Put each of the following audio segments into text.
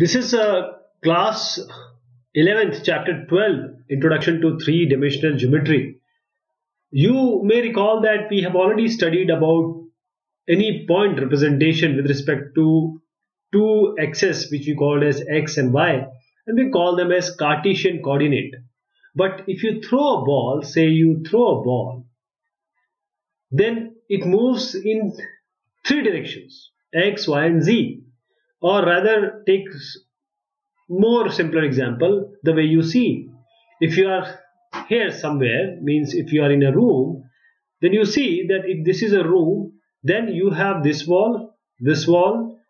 This is a class 11th, chapter 12, Introduction to Three-Dimensional Geometry. You may recall that we have already studied about any point representation with respect to two axes, which we called as x and y, and we call them as Cartesian coordinate. But if you throw a ball, say you throw a ball, then it moves in three directions, x, y, and z. Or rather, take more simpler example, the way you see. If you are here somewhere, means if you are in a room, then you see that if this is a room, then you have this wall,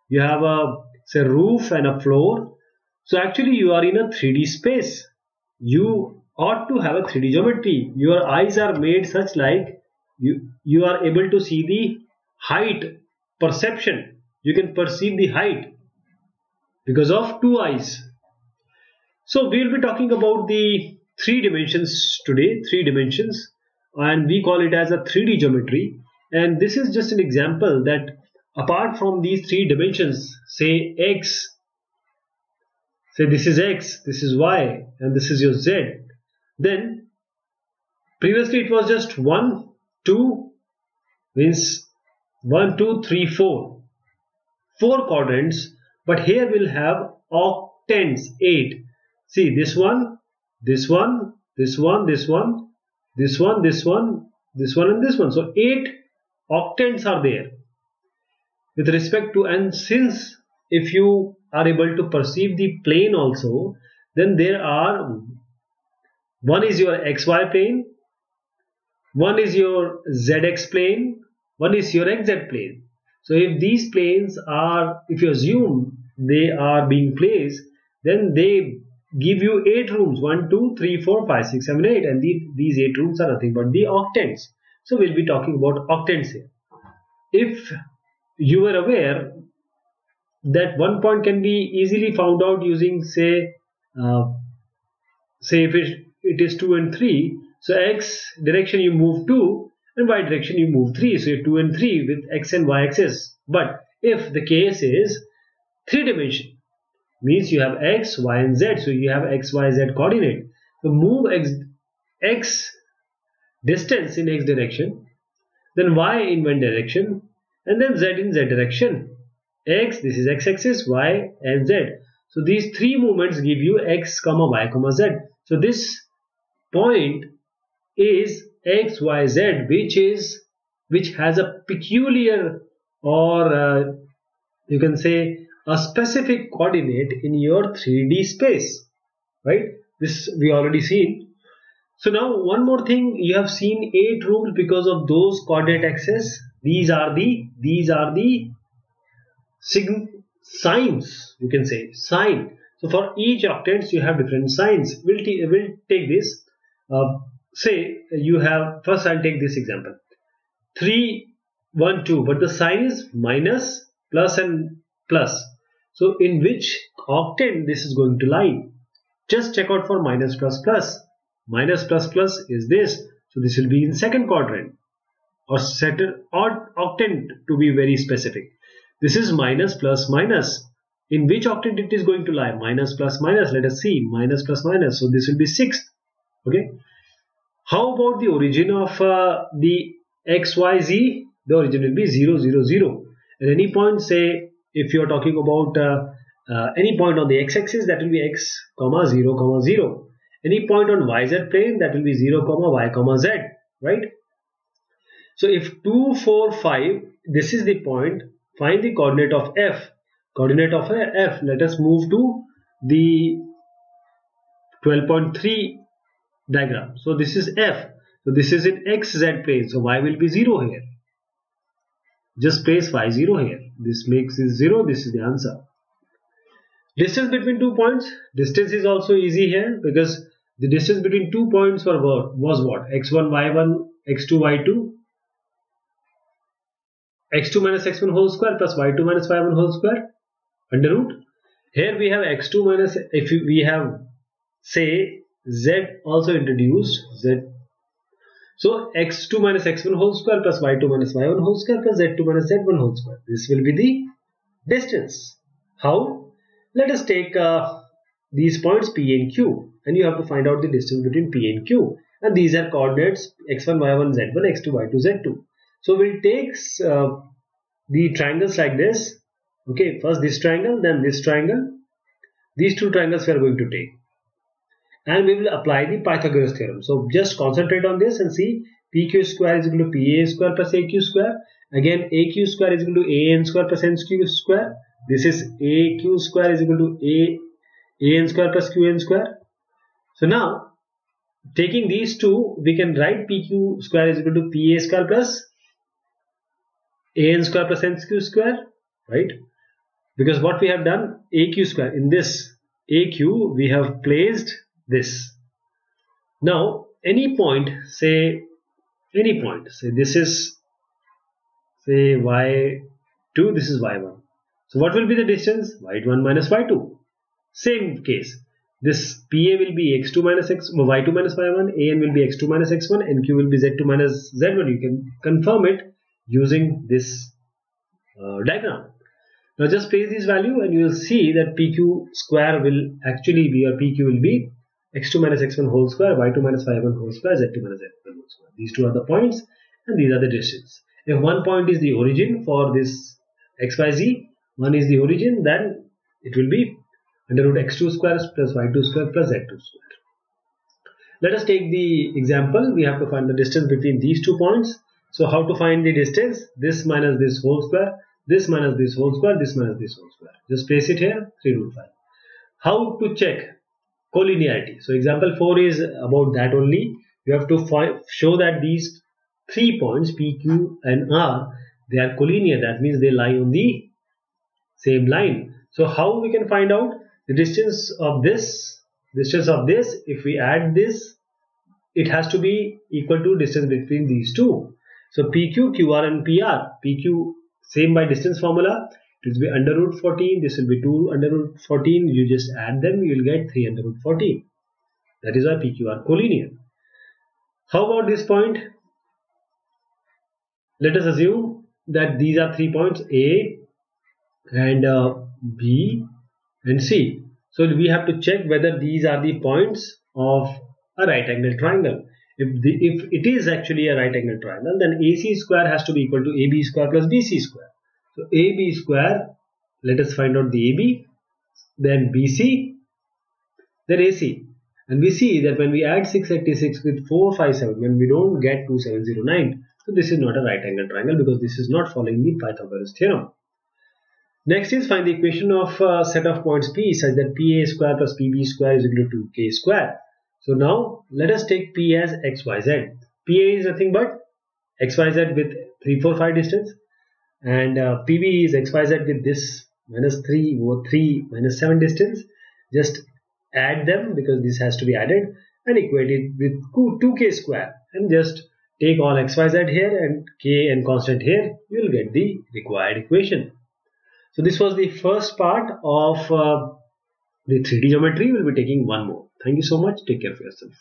you have a, say, roof and a floor. So actually you are in a 3D space. You ought to have a 3D geometry. Your eyes are made such like you are able to see the height perception. You can perceive the height because of two eyes. So we will be talking about the three dimensions today, three dimensions, and we call it as a 3D geometry. And this is just an example that apart from these three dimensions, say x, say this is x, this is y, and this is your z, then previously it was just 1, 2, means 1, 2, 3, 4, 4 quadrants, but here we'll have octants, 8. See this one, this one, this one, this one, this one, this one, this one, and this one. So 8 octants are there with respect to, and since if you are able to perceive the plane also, then there are, one is your xy plane, one is your zx plane, one is your xz plane. So if these planes are, if you assume they are being placed, then they give you 8 rooms, 1, 2, 3, 4, 5, 6, 7, 8, and these 8 rooms are nothing but the octants. So we'll be talking about octants here. If you were aware that one point can be easily found out using, say, say if it is 2 and 3, so x direction you move 2 and y direction you move 3, so you're 2 and 3 with x and y axis. But if the case is 3 dimension, means you have x, y, and z, so you have x, y, z coordinate. So move x distance in x direction, then y in one direction, and then z in z direction. X, this is x axis, y, and z. So these three movements give you x, y, z. So this point is x, y, z, which has a peculiar, or you can say a specific coordinate in your 3D space, right? This we already seen. So now one more thing, you have seen 8 rooms because of those coordinate axes. These are the signs, you can say sign. So for each octants you have different signs. We'll take this. Say you have, first I'll take this example, 3 1 2, but the sign is minus, plus, and plus. So in which octant this is going to lie? Just check out for minus, plus, plus. Minus, plus, plus is this, so this will be in second quadrant, or second octant to be very specific. This is minus, plus, minus. In which octant it is going to lie? Minus, plus, minus. Let us see. Minus, plus, minus. So this will be sixth. Okay. How about the origin of the x, y, z? The origin will be 0, 0, 0. At any point, say if you are talking about any point on the x-axis, that will be x, 0, 0. Any point on y-z plane, that will be 0, y, z. Right. So if 2, 4, 5, this is the point. Find the coordinate of f. Coordinate of f, let us move to the 12.3 diagram. So this is f. So this is in xz plane. So y will be 0 here. Just place y 0 here. This makes it 0. This is the answer. Distance between two points. Distance is also easy here because the distance between two points was what? x1, y1, x2, y2. x2 minus x1 whole square plus y2 minus y1 whole square, under root. Here we have x2 minus, if we have, say, z also introduced, z. So x2 minus x1 whole square plus y2 minus y1 whole square plus z2 minus z1 whole square. This will be the distance. How? Let us take these points P and Q, and you have to find out the distance between P and Q, and these are coordinates x1, y1, z1, x2, y2, z2. So we'll take the triangles like this. Okay, first this triangle, then this triangle. These two triangles we are going to take, and we will apply the Pythagoras theorem. So just concentrate on this and see PQ square is equal to PA square plus AQ square. Again, AQ square is equal to AN square plus NQ square. This is AQ square is equal to AN square plus QN square. So now, taking these two, we can write PQ square is equal to PA square plus AN square plus NQ square, right? Because what we have done, AQ square, in this AQ, we have placed this. Now, any point, say this is, say, y2, this is y1. So what will be the distance? y1 minus y2. Same case. This PA will be x2 minus x, y2 minus y1, AN will be x2 minus x1, and Q will be z2 minus z1. You can confirm it using this diagram. Now just place this value and you will see that PQ square will actually be, or PQ will be x2 minus x1 whole square, y2 minus y1 whole square, z2 minus z1 whole square. These two are the points and these are the distance. If one point is the origin for this xyz, one is the origin, then it will be under root x2 square plus y2 square plus z2 square. Let us take the example. We have to find the distance between these two points. So how to find the distance? This minus this whole square, this minus this whole square, this minus this whole square. Just place it here, 3 root 5. How to check collinearity? So example 4 is about that only. You have to show that these 3 points P, Q and R, they are collinear. That means they lie on the same line. So how we can find out the distance of this? If we add this, it has to be equal to distance between these two. So PQ, QR and PR. PQ, same by distance formula. It will be under root 14. This will be 2 under root 14. You just add them, you will get 3 under root 14. That is why PQ are collinear. How about this point? Let us assume that these are 3 points A and B and C. So we have to check whether these are the points of a right angle triangle. If it is actually a right angle triangle, then AC square has to be equal to AB square plus BC square. So AB square, let us find out the AB, then BC, then AC. And we see that when we add 686 with 457, when we don't get 2709, so this is not a right angle triangle because this is not following the Pythagoras theorem. Next is find the equation of set of points P such that PA square plus PB square is equal to 2K square. So now let us take P as XYZ. PA is nothing but XYZ with 3, 4, 5 distance, and PB is XYZ with this minus 3 over 3 minus 7 distance. Just add them because this has to be added, and equate it with 2K square, and just take all XYZ here and K and constant here. You will get the required equation. So this was the first part of the 3D geometry. We'll be taking one more. Thank you so much. Take care of yourself.